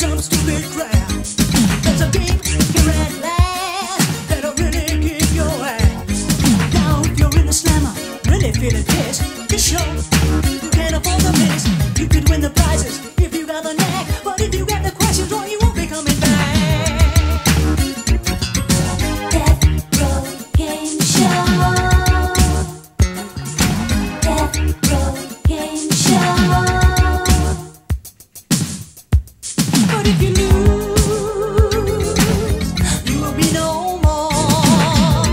jumps to the ground. There's a big red lad that'll really kick your ass. Now if you're in a slammer, really feeling pissed, you show you can't afford the miss. You could win the prizes if you got the knack, but if you got the questions wrong, you won't be coming back. Deathrow Gameshow. Deathrow Gameshow. But if you lose, you will be no more.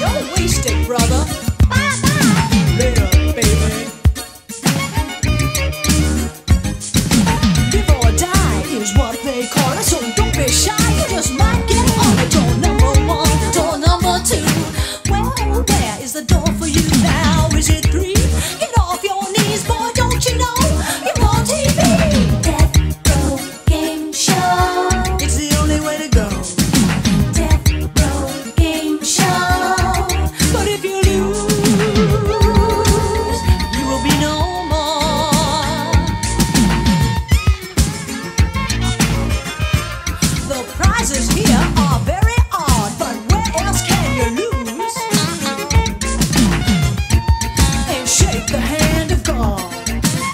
You're wasted, brother. Bye-bye. Later, baby. Live or die is what they call it, so don't be shy. You just might get on it. Door number one, door number two. Well, where is the door for you now? Is it three? Get off your knees, boy, don't you know? You're on TV. Here are very odd, but where else can you lose? And shake the hand of God.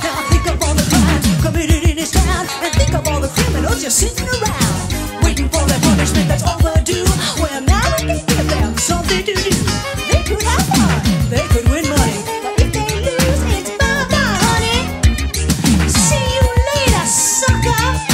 Now think of all the crimes committed in his town, and think of all the criminals you're sitting around, waiting for their punishment that's overdue. Well, now we can give them something to do. They could have fun, they could win money, but if they lose, it's bye-bye, honey. See you later, sucker.